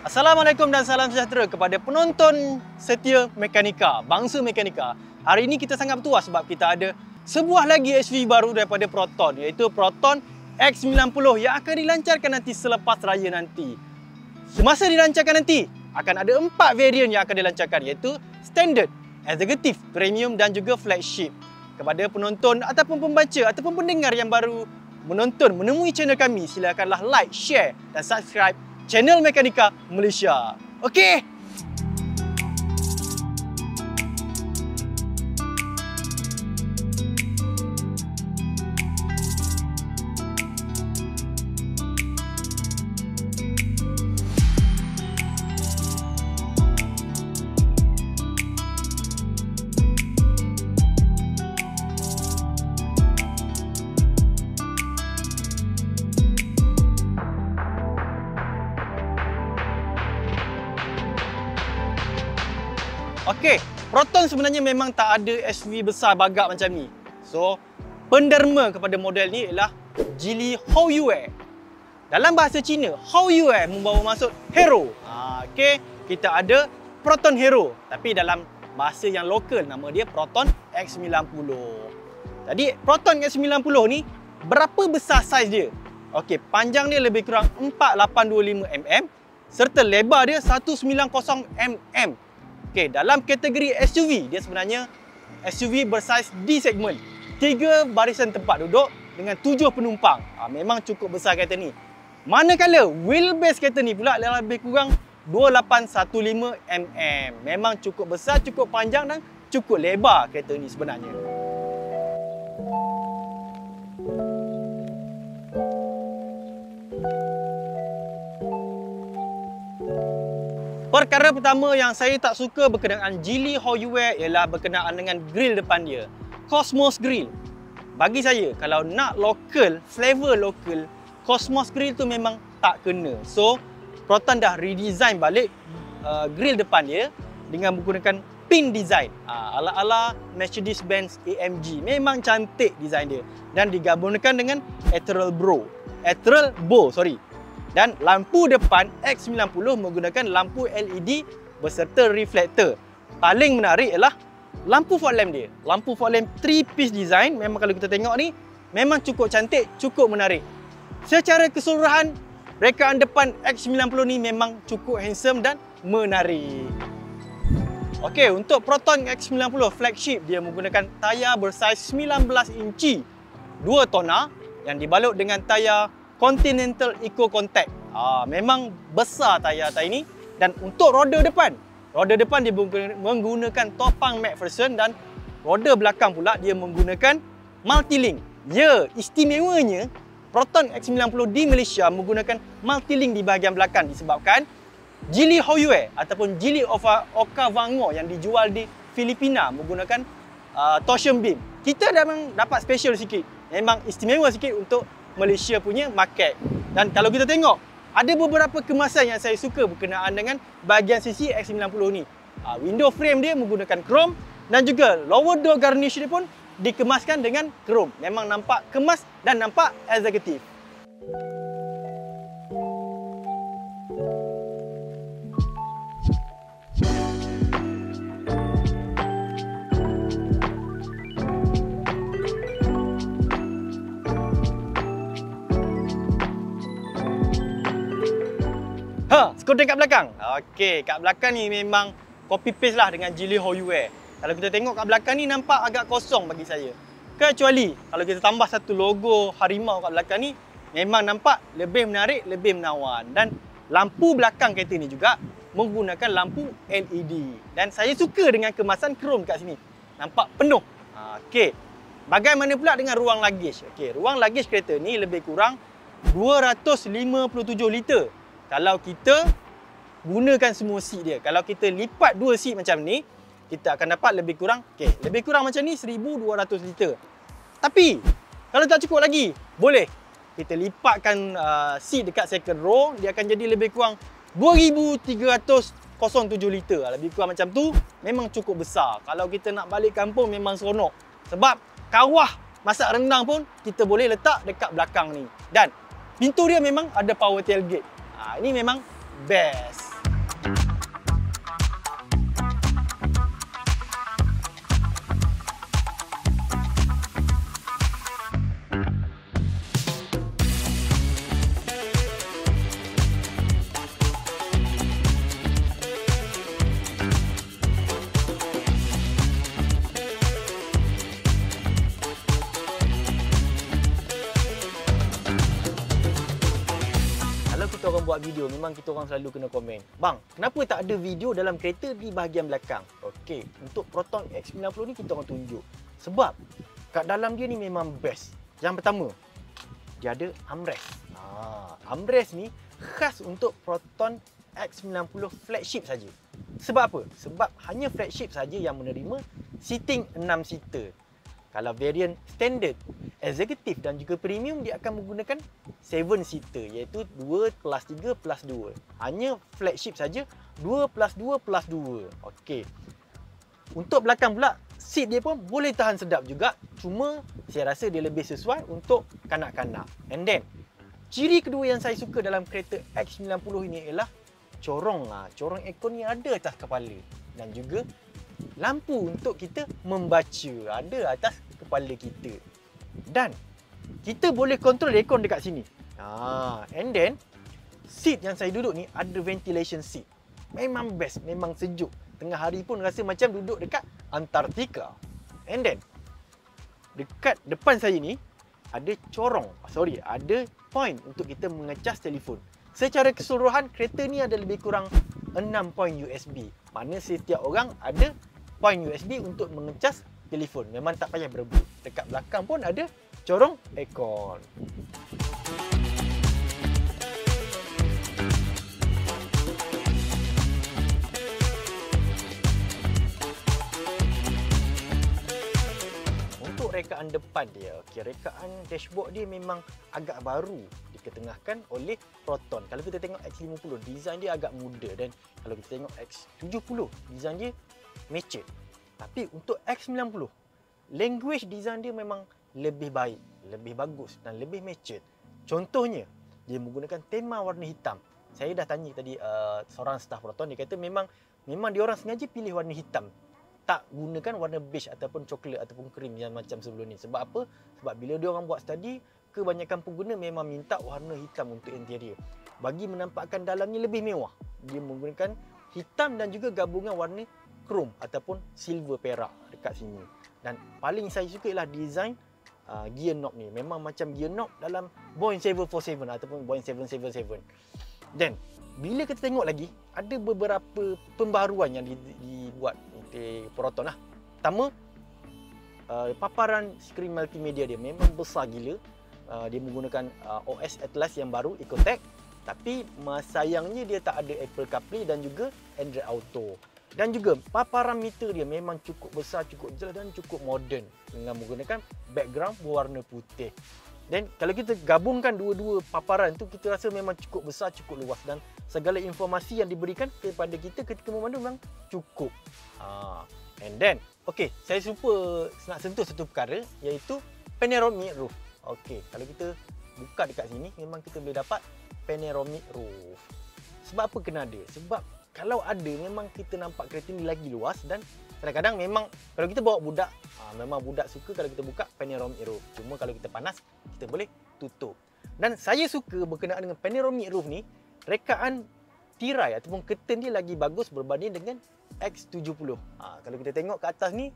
Assalamualaikum dan salam sejahtera kepada penonton setia Mekanika, bangsa Mekanika. Hari ini kita sangat bertuah sebab kita ada sebuah lagi SUV baru daripada Proton, iaitu Proton X90 yang akan dilancarkan nanti selepas raya nanti. Semasa dilancarkan nanti, akan ada 4 varian yang akan dilancarkan, iaitu Standard, Executive, Premium dan juga Flagship. Kepada penonton ataupun pembaca ataupun pendengar yang baru menonton, menemui channel kami, silakanlah like, share dan subscribe channel Mekanika Malaysia. Okey. Okey, Proton sebenarnya memang tak ada SUV besar bagak macam ni. So, penderma kepada model ni ialah Geely Haoyue. Dalam bahasa Cina, Haoyue membawa maksud hero. Okey, kita ada Proton Hero. Tapi dalam bahasa yang lokal, nama dia Proton X90. Jadi, Proton X90 ni, berapa besar saiz dia? Okey, panjang dia lebih kurang 4825mm serta lebar dia 190mm. Okey, dalam kategori SUV, dia sebenarnya SUV bersaiz D segmen. 3 barisan tempat duduk dengan 7 penumpang. Memang cukup besar kereta ni. Manakala wheelbase kereta ni pula adalah lebih kurang 2815mm. Memang cukup besar, cukup panjang dan cukup lebar kereta ni sebenarnya. Perkara pertama yang saya tak suka berkenaan Geely Haoyue ialah berkenaan dengan grill depan dia. Cosmos Grill. Bagi saya, kalau nak lokal, flavor lokal, Cosmos Grill tu memang tak kena. So, Proton dah redesign balik grill depan dia dengan menggunakan pin design. Ala-ala Mercedes-Benz AMG. Memang cantik design dia. Dan digabungkan dengan Ethereal Bow. Dan lampu depan X90 menggunakan lampu LED berserta reflektor. Paling menarik ialah lampu fog lamp dia. Lampu fog lamp 3-piece design, memang kalau kita tengok ni, memang cukup cantik, cukup menarik. Secara keseluruhan, rekaan depan X90 ni memang cukup handsome dan menarik. Okey, untuk Proton X90 flagship, dia menggunakan tayar bersaiz 19 inci 2 tona yang dibalut dengan tayar Continental Eco Contact. Memang besar tayar-tayar ini. Dan untuk roda depan dia menggunakan topang McPherson dan roda belakang pula dia menggunakan multilink. Ya, istimewanya Proton X90 di Malaysia menggunakan multilink di bahagian belakang disebabkan Geely Haoyue ataupun Geely Okavango yang dijual di Filipina menggunakan torsion beam. Kita memang dapat special sikit. Memang istimewa sikit untuk Malaysia punya market. Dan kalau kita tengok, ada beberapa kemasan yang saya suka berkenaan dengan bahagian sisi X90 ni. Window frame dia menggunakan chrome dan juga lower door garnish dia pun dikemaskan dengan chrome. Memang nampak kemas dan nampak eksekutif. Skuter kat belakang. Okey, kat belakang ni memang copy paste lah dengan Geely Haoyue. Kalau kita tengok kat belakang ni nampak agak kosong bagi saya. Kecuali kalau kita tambah satu logo harimau kat belakang ni, memang nampak lebih menarik, lebih menawan. Dan lampu belakang kereta ni juga menggunakan lampu LED. Dan saya suka dengan kemasan chrome kat sini. Nampak penuh. Okey. Bagaimana pula dengan ruang luggage? Okey, ruang luggage kereta ni lebih kurang 257 liter. Kalau kita gunakan semua seat dia, kalau kita lipat 2 seat macam ni, kita akan dapat lebih kurang, okey, lebih kurang macam ni 1200 liter. Tapi kalau tak cukup lagi, boleh kita lipatkan seat dekat second row, dia akan jadi lebih kurang 2307 liter. Lebih kurang macam tu, memang cukup besar. Kalau kita nak balik kampung memang seronok. Sebab kawah masak rendang pun kita boleh letak dekat belakang ni. Dan pintu dia memang ada power tailgate. Ini memang best. kita orang buat video, memang kita orang selalu kena komen, bang, kenapa tak ada video dalam kereta di bahagian belakang? Okey, untuk Proton X90 ni kita orang tunjuk sebab kat dalam dia ni memang best. Yang pertama, dia ada armrest. Armrest ni khas untuk Proton X90 flagship saja. Sebab apa? Sebab hanya flagship saja yang menerima seating 6 seater. Kalau variant standard, executive dan juga premium, dia akan menggunakan 7 seater iaitu 2 plus 3 plus 2. Hanya flagship saja 2 plus 2 plus 2. Okey. Untuk belakang pula, seat dia pun boleh tahan sedap juga. Cuma saya rasa dia lebih sesuai untuk kanak-kanak. And then, ciri kedua yang saya suka dalam kereta X90 ini ialah corong. Corong aircon ni ada atas kepala. Dan juga lampu untuk kita membaca ada atas kepala kita. Dan kita boleh kontrol aircon dekat sini. And then, seat yang saya duduk ni ada ventilation seat. Memang best, memang sejuk. Tengah hari pun rasa macam duduk dekat Antartika. And then, dekat depan saya ni, ada corong, ada point untuk kita mengecas telefon. Secara keseluruhan, kereta ni ada lebih kurang 6 point USB. Mana setiap orang ada point USB untuk mengecas telefon. Memang tak payah berebut. Dekat belakang pun ada corong aircon. Rekaan depan dia, rekaan dashboard dia memang agak baru diketengahkan oleh Proton. Kalau kita tengok X50, design dia agak muda, dan kalau kita tengok X70, design dia mature. Tapi untuk X90, language design dia memang lebih baik, lebih bagus dan lebih mature. Contohnya, dia menggunakan tema warna hitam. Saya dah tanya tadi seorang staf Proton, dia kata memang dia orang sengaja pilih warna hitam. Tak gunakan warna beige ataupun coklat ataupun krim yang macam sebelum ni. Sebab apa? Sebab bila dia orang buat study, kebanyakan pengguna memang minta warna hitam untuk interior. Bagi menampakkan dalamnya lebih mewah, dia menggunakan hitam dan juga gabungan warna chrome ataupun silver perak dekat sini. Dan paling saya suka ialah design gear knob ni. Memang macam gear knob dalam Boeing 747 ataupun Boeing 777. Dan bila kita tengok lagi, ada beberapa pembaruan yang dibuat Proton lah. Pertama, paparan skrin multimedia dia memang besar gila. Dia menggunakan OS Atlas yang baru, Ecotech. Tapi sayangnya dia tak ada Apple CarPlay dan juga Android Auto. Dan juga paparan meter dia memang cukup besar, cukup jelas dan cukup moden dengan menggunakan background berwarna putih. Dan kalau kita gabungkan dua-dua paparan tu, kita rasa memang cukup besar, cukup luas, dan segala informasi yang diberikan kepada kita ketika memandu memang cukup. And then, okey, saya super nak sentuh satu perkara iaitu panoramic roof. Okey, kalau kita buka dekat sini memang kita boleh dapat panoramic roof. Sebab apa kena ada? Sebab kalau ada memang kita nampak kereta ni lagi luas, dan kadang-kadang memang kalau kita bawa budak, memang budak suka kalau kita buka panoramic roof. Cuma kalau kita panas, kita boleh tutup. Dan saya suka berkenaan dengan panoramic roof ni, rekaan tirai ataupun curtain dia lagi bagus berbanding dengan X70. Kalau kita tengok ke atas ni,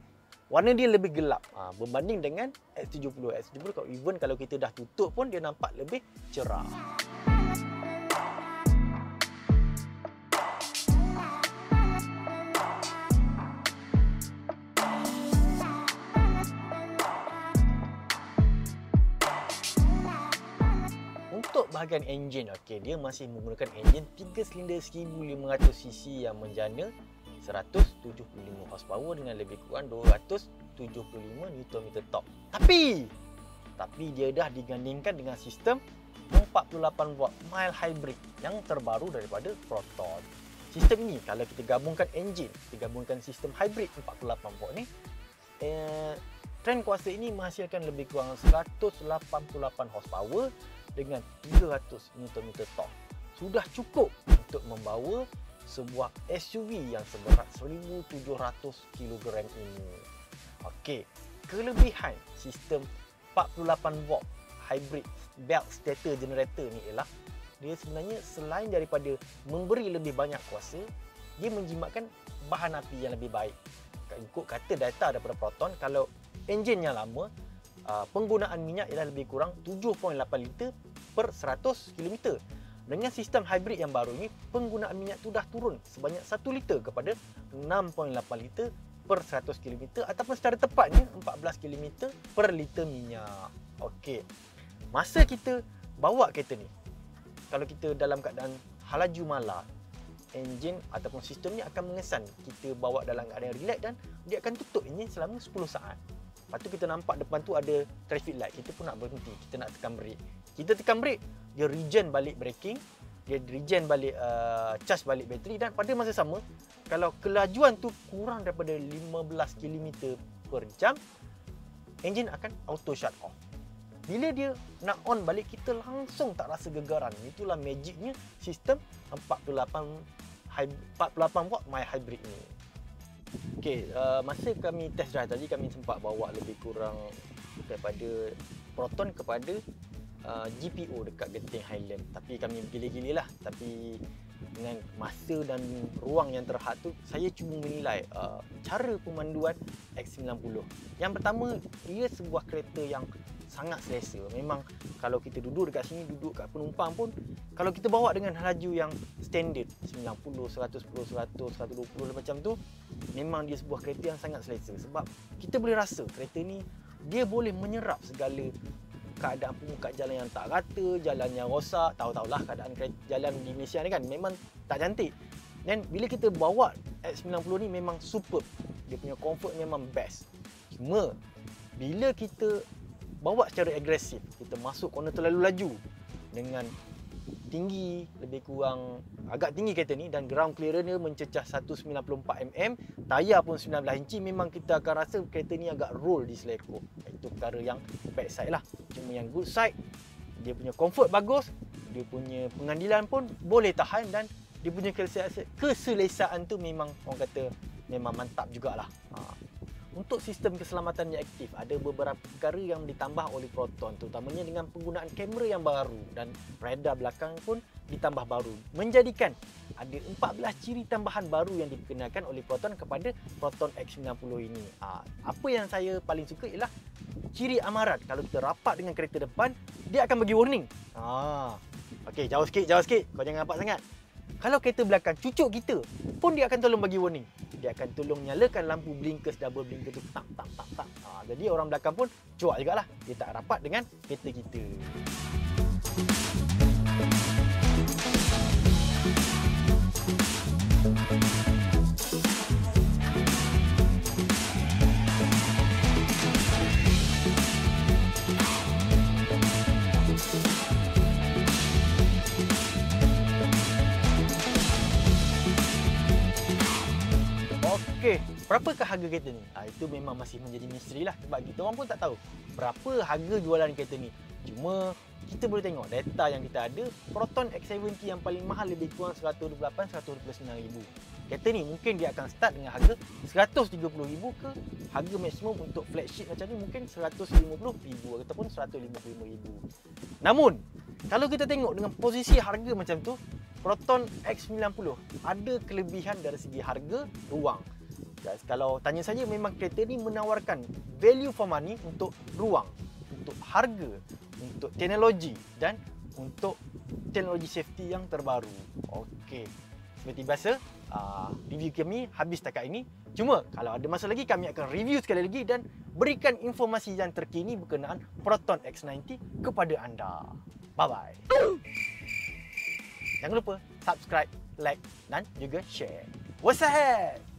warna dia lebih gelap berbanding dengan X70. X70 even kalau kita dah tutup pun dia nampak lebih cerah. Bahagian enjin, okey, dia masih menggunakan enjin 3 silinder 1500cc yang menjana 175 horsepower dengan lebih kurang 275 Nm torque. Tapi dia dah digandingkan dengan sistem 48 watt mild hybrid yang terbaru daripada Proton. Sistem ni kalau kita gabungkan enjin, kita gabungkan sistem hybrid 48 watt ni, trend kuasa ini menghasilkan lebih kurang 188 horsepower dengan 300 Nm torque. Sudah cukup untuk membawa sebuah SUV yang seberat 1700 kg ini. Okey, kelebihan sistem 48 watt hybrid belt stator generator ni ialah dia sebenarnya selain daripada memberi lebih banyak kuasa, dia menjimatkan bahan api yang lebih baik. Ikut kata data daripada Proton, kalau enjin yang lama, penggunaan minyak ialah lebih kurang 7.8 liter per 100 km. Dengan sistem hybrid yang baru ini, penggunaan minyak tu dah turun sebanyak 1 liter kepada 6.8 liter per 100 km ataupun secara tepatnya 14 km per liter minyak. Okey. Masa kita bawa kereta ni, kalau kita dalam keadaan halaju mala, enjin ataupun sistemnya akan mengesan kita bawa dalam keadaan relax dan dia akan tutup enjin selama 10 saat. Lepas tu kita nampak depan tu ada traffic light, kita pun nak berhenti, kita nak tekan brake. Kita tekan brake, dia regen balik braking, dia regen balik charge balik bateri, dan pada masa sama kalau kelajuan tu kurang daripada 15 km per jam, enjin akan auto shut off. Bila dia nak on balik, kita langsung tak rasa gegaran. Itulah magicnya sistem 48 watt My Hybrid ni. Okey, masa kami test drive tadi, kami sempat bawa lebih kurang daripada Proton kepada GPO dekat Genting Highland. Tapi kami gila-gila lah. Tapi dengan masa dan ruang yang terhad tu, saya cuba menilai cara pemanduan X90. Yang pertama, ia sebuah kereta yang sangat selesa. Memang kalau kita duduk dekat sini, duduk kat penumpang pun, kalau kita bawa dengan laju yang standard 90, 110, 100, 120 macam tu, memang dia sebuah kereta yang sangat selesa. Sebab kita boleh rasa kereta ni dia boleh menyerap segala keadaan permukaan jalan yang tak rata, jalan yang rosak. Tahu-tahulah keadaan jalan di Malaysia ni kan memang tak cantik. Dan bila kita bawa X90 ni memang superb. Dia punya comfort memang best. Cuma bila kita bawa secara agresif, kita masuk corner terlalu laju dengan tinggi, lebih kurang agak tinggi kereta ni, dan ground clearance dia mencecah 194 mm, tayar pun 19 inci, memang kita akan rasa kereta ni agak roll di selekor. Itu perkara yang bad side lah. Cuma yang good side, dia punya comfort bagus, dia punya pengandilan pun boleh tahan, dan dia punya keselesaan tu memang orang kata memang mantap jugalah. Untuk sistem keselamatannya aktif, ada beberapa perkara yang ditambah oleh Proton, terutamanya dengan penggunaan kamera yang baru dan radar belakang pun ditambah baru, menjadikan ada 14 ciri tambahan baru yang diperkenalkan oleh Proton kepada Proton X90 ini. Apa yang saya paling suka ialah ciri amaran. Kalau kita rapat dengan kereta depan, dia akan bagi warning. Okey, jauh sikit, jauh sikit. Kau jangan rapat sangat. Kalau kereta belakang cucuk kita pun, dia akan tolong bagi warning. Dia akan tolong nyalakan lampu blinkers, double blinker tu, tak tak tak tak. Jadi orang belakang pun cuak jugalah, dia tak rapat dengan kereta kita. Okey, berapakah harga kereta ni? Itu memang masih menjadi misteri lah, sebab kita orang pun tak tahu berapa harga jualan kereta ni. Cuma kita boleh tengok data yang kita ada, Proton X70 yang paling mahal lebih kurang RM128,000-129,000. Kereta ni mungkin dia akan start dengan harga RM130,000 ke harga maksimum untuk flagship macam ni mungkin RM150,000 ataupun RM155,000. Namun, kalau kita tengok dengan posisi harga macam tu, Proton X90 ada kelebihan dari segi harga, ruang. Dan kalau tanya saya, memang kereta ni menawarkan value for money untuk ruang, untuk harga, untuk teknologi dan untuk teknologi safety yang terbaru. Okey, seperti biasa, review kami habis setakat ini. Cuma kalau ada masa lagi, kami akan review sekali lagi dan berikan informasi yang terkini berkenaan Proton X90 kepada anda. Bye-bye. Jangan lupa subscribe, like dan juga share. What's ahead?